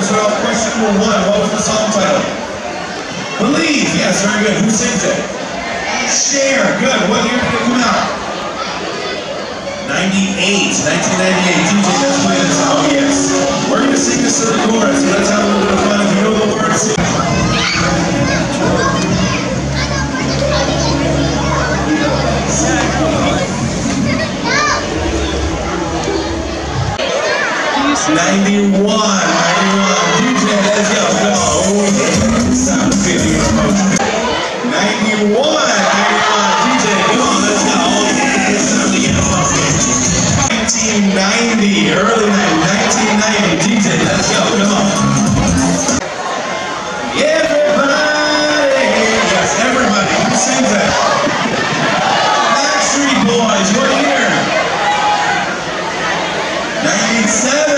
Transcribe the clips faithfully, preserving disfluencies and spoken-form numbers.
So question number one, what was the song title? Believe, yes, very good. Who sings it? Cher, good. What year did it come out? nineteen ninety-eight, T J just played this song, yes. We're going to sing this to the chorus, so let's have a little bit of fun. If you know the words, sing. ninety-one, ninety-one, D J, let's go. Oh, yeah, it's time to feel your emotion. ninety-one, ninety-one, D J, come on, let's go. Oh, yeah, it's time to get emotion. nineteen ninety, early night, nineteen ninety, D J, let's go, come on. Everybody, yes, everybody, who sings that? Backstreet Boys, we're here. ninety-seven.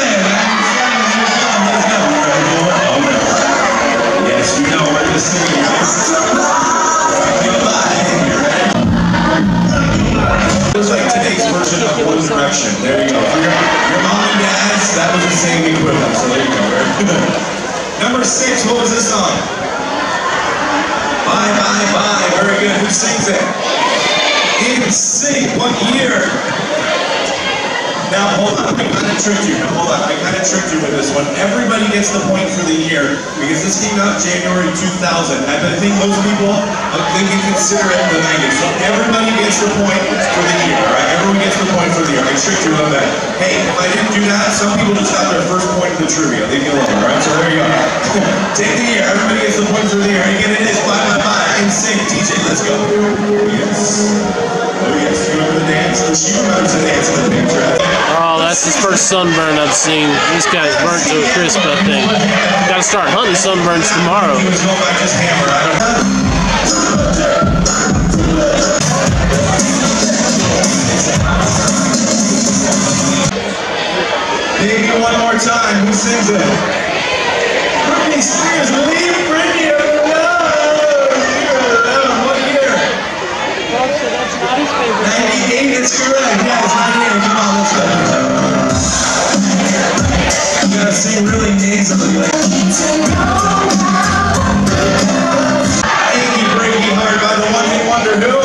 There you go. For your, your mom and dad's, that was the same equivalent. So there you go. Number six, what was this song? Bye, bye, bye. Very good. Who sings it? N Sync. What year? Now, hold on. I kind of tricked you. Now, hold on. I kind of tricked you with this one. Everybody gets the point for the year because this came out January two thousand. I think most people, I think you consider it in the nineties. So everybody gets the point for the year, all right? Everyone gets the point for the year. I tricked you on that. Hey, if I didn't do that, some people just got their first point in the trivia. Leave me alone, all right? So there you go. Take the year. Everybody gets the point for the year. Again, it is bye, bye, bye. N Sync. D J, let's go. Yes. Oh, yes. You remember the dance? She remembers the dance in the picture. Oh, that's his first sunburn I've seen. This guy's burnt to a crisp, I think. Gotta start hunting sunburns tomorrow. Take it one more time. Who sings it? Britney Spears. Believe Britney. What year? ninety-eight is correct. Yeah, it's ninety-eight. Come on. You gotta sing really nasally like Achy Breaky Heart by the one hit wonder who?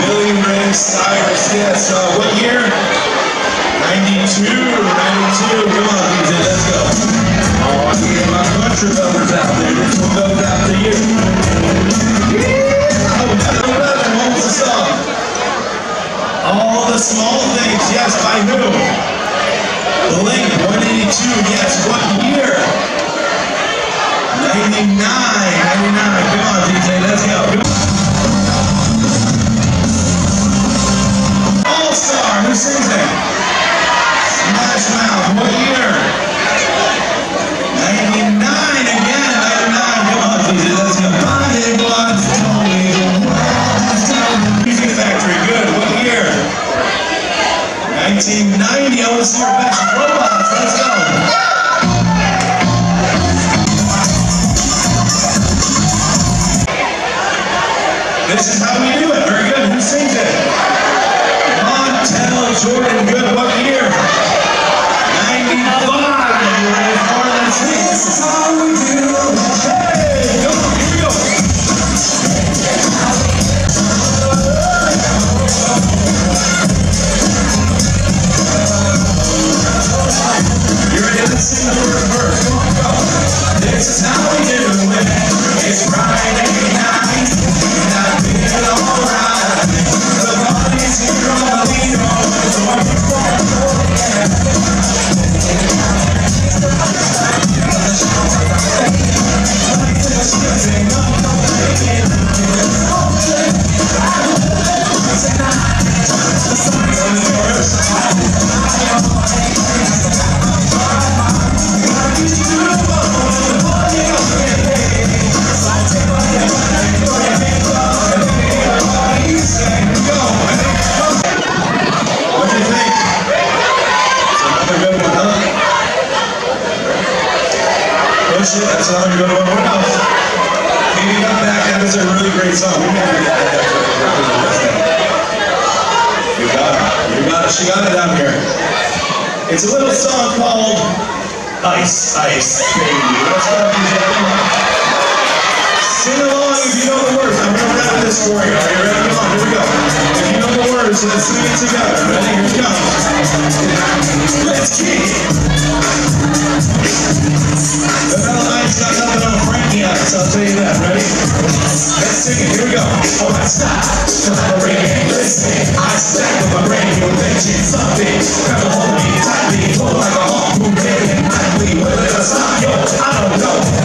Billy Ray Cyrus, yes. Uh, what year? ninety-two, ninety-two, come on D J, let's go. Oh, I need my country lovers out there, this will go down to you. Oh, what was the song? All the Small Things, yes, by who? Blink one eighty-two, yes, what year? ninety-nine, ninety-nine, come on D J, let's go. All-Star, who sings it? Smash Mouth, what year? ninety-nine, again, ninety-nine, come on D J, let's go. Body Blocks, tell me the world. Music Factory, good, what year? nineteen ninety, I was here. This is how we do it. Very good. Who sings it? Montel Jordan. Good. What year? ninety-five. This is how we do it. Hey, come on. Here we go. You ready? Let's sing the verse. This is how we do it. It's Friday night. She got it out here. It's a little song called Ice, Ice Baby. What's up, D J? Sing along if you know the words. I'm gonna rap this for you. Are you ready? Come on, here we go. If you know the words, let's sing it together. Ready? Here we go. Let's kick it. The Vanilla Ice got nothing on Frankie Ice, I'll tell you that. Ready? Let's sing it. Here we go. Oh, I stop. Cause I'm a reggae and listening. I stack with my brain. You'll think she's something. Grab a hold of me tightly. Pull like a harpoon.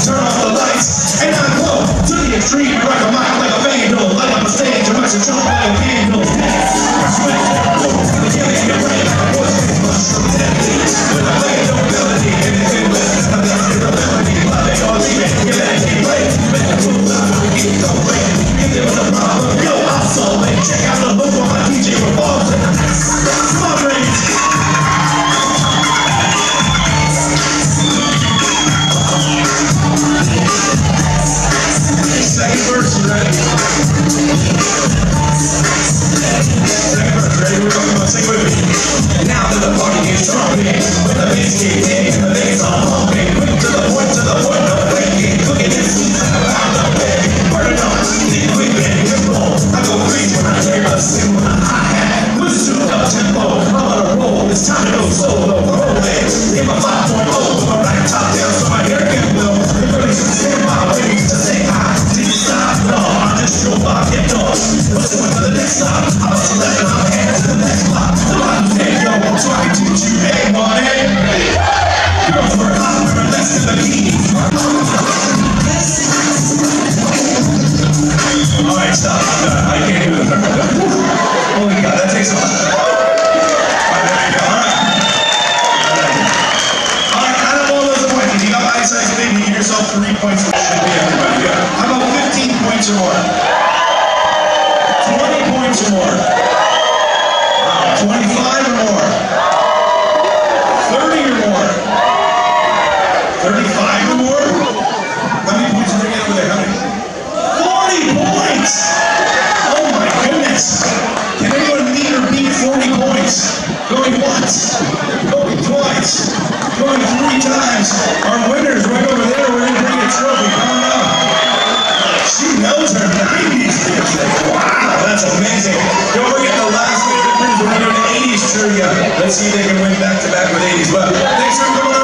Turn off the lights, and I glow to the extreme, rock a mic like a vandal, light up a stage, I'm actually shot by a candle. I sweat, I blow, I can't make your brain like a voice, it's much so deadly, when I play no melody, and it's in with, I'm down to the melody, why they all leave it, get back and play, make the cool out, we get it all right, if there was a problem, yo, I'll solve it, check out the book on my D J revolves it, come on, brains. Second verse, you ready? Second verse, ready? We're going to sing with me. Now that the party is trumping, with the bass kicked in, the legs are pumping. Quick to the point, to the point, no breaking. Look at this, I'm out of bed. Burning on, leave quick and nimble. I go crazy when I hear a single hi-hat. Push to the tempo, I'm on a roll. It's time to go solo, roll it. Hit my five point oh, with my right top down, so my hair can blow. It really should take my way to say hi. No, I'm just your pocket dog. Let's go to the next stop. I'm just letting my hands to the next block. The lines say, yo, I'm trying to teach you a money. Girls were hot, we were less than the key. Alright, stop. I can't do it. Holy God, that takes a lot. Alright, there you go. Alright. Alright, out of all those points, if you got Ice Ice Baby, you give yourself three points. Should be everybody good. How about points or more? twenty points or more? twenty-five or more? thirty or more? thirty-five or more? How many points did they get over there? How many? forty points! Oh my goodness! Can anyone meet or beat forty points? Going once, going twice, going three times. Our winners right over there, we're going to bring a trophy. Come on up. She knows her nineties music. Wow, that's amazing. Don't forget the last minute of the cruise, we're going to do an eighties trivia. Let's see if they can win back to back with eighties. Well, thanks for coming.